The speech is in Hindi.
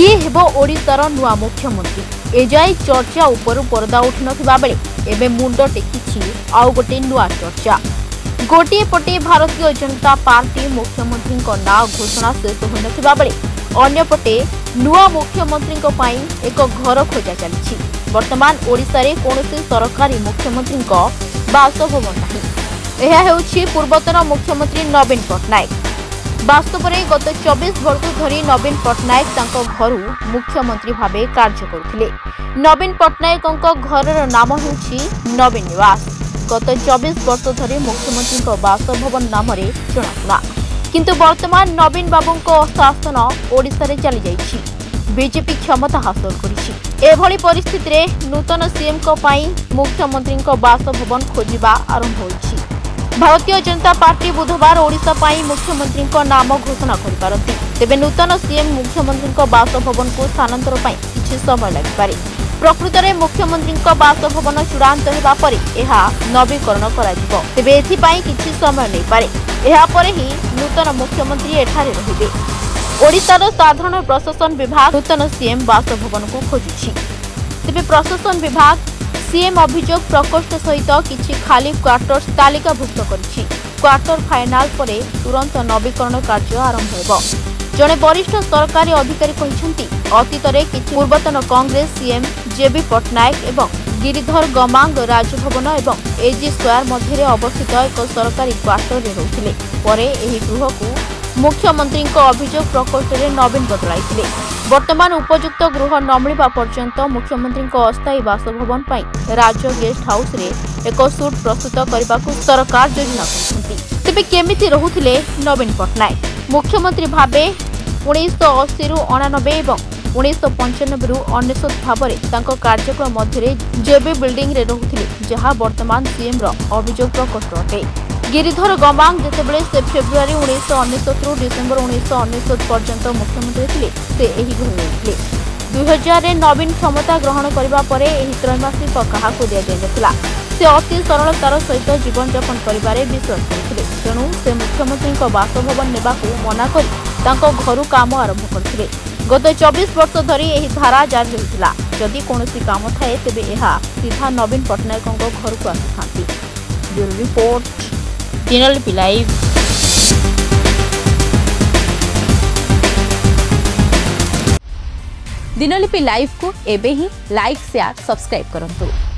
किए हेबो ओडिशार नुआ मुख्यमंत्री एजाई चर्चा उपरू पर्दा उठी नथिबा बेले एबे मुंड टेकिछि आउ गोटे नुआ चर्चा। गोटे पटे भारतीय जनता पार्टी मुख्यमंत्री ना घोषणा शेष हो नथिबा बेले अन्यपटे नुआ मुख्यमंत्री एक घर खोजा चली। वर्तमान ओडिशा रे कोनोसी सरकारी मुख्यमंत्री बासभवन नहीं। यह हेउछि पूर्वतन मुख्यमंत्री नवीन पटनायक। वास्तव में गत 24 वर्ष धरी नवीन पटनायक तांको घर मुख्यमंत्री भाव कार्य करुले। नवीन पटनायक घरर नाम हेउछि नवीन निवास। गत 24 वर्ष धरी मुख्यमंत्री बासभवन नाम जनाशुना, किंतु वर्तमान नवीन बाबूं शासन ओडिशा चली जाइछि। बीजेपी क्षमता हासिल करी परिस्थिति रे नूतन सीएम मुख्यमंत्री बासभवन खोजा आरंभ होइछि। भारतीय जनता पार्टी बुधवार ओडिशा पाई मुख्यमंत्री नाम घोषणा करिपारती, तेबे नूतन सीएम मुख्यमंत्री बासभवन को स्थानांतर पाई किछि समय लागिपारे। प्रकृत में मुख्यमंत्री बासभवन चूड़ांत होगा पर नवीकरण हो तेबे एथिपाई किछि समय नै पारे। एहा परे ही नूतन मुख्यमंत्री एठारे रहिबे। ओडिशार साधारण प्रशासन विभाग नूतन सीएम बासभवन को खोजुछि, तेबे प्रशासन विभाग सीएम अभियोग प्रकोष्ठ सहित किछि खाली क्वार्टर्स तालिकाभुक्त करिछि। क्वार्टर फाइनाल परे तुरंत नवीकरण कार्य आरंभ होबो। जने वरिष्ठ सरकारी अधिकारी कहिसंती अतीत रे किछि पूर्वतन कांग्रेस सीएम जेबी पट्टनायक एवं गिरीधर गमांग राजभवन एवं एजी स्क्वायर मध्य अवस्थित एक सरकारी क्वार्टर में रहुथिले। परे एही गृह को मुख्यमंत्री अभियोग प्रकोष्ठ में नवीन बदलते। वर्तमान उपयुक्त गृह न मिलवा पर्यंत मुख्यमंत्री अस्थायी बासभवन पर राज्य गेस्ट हाउस रे एक सुट प्रस्तुत करने सरकार योजना तेज केमी रुले। नवीन पटनायक मुख्यमंत्री भावे 1980 रु 99 और 1995 रु 99 भाव कार्यक्रम मध्य जेबी बिल्डिंग में रुले, जहाँ वर्तमान सीएम अभियोग प्रकोष्ठ अटे। गिरीधर गमांग जितेबले से फेब्रुआरी 1999 रु डिसेम्बर 1999 पर्यंत मुख्यमंत्री थे से यही घूमते 2000 में नवीन क्षमता ग्रहण करने पर यह त्रैमासिक क्या दिजाला। से अति सरलतार सहित जीवन जापन कर विश्वास करते, तेणु से मुख्यमंत्री बासभवन ने मना कर काम आरंभ करते। गत 24 वर्ष धरी यह धारा जारी रही। जदि कौन काम थाए तेज यह सीधा नवीन पटनायकों घर को आसी। Bureau report, DinalipiLive। DinalipiLive को एबे ही लाइक शेयर सब्सक्राइब करंतु।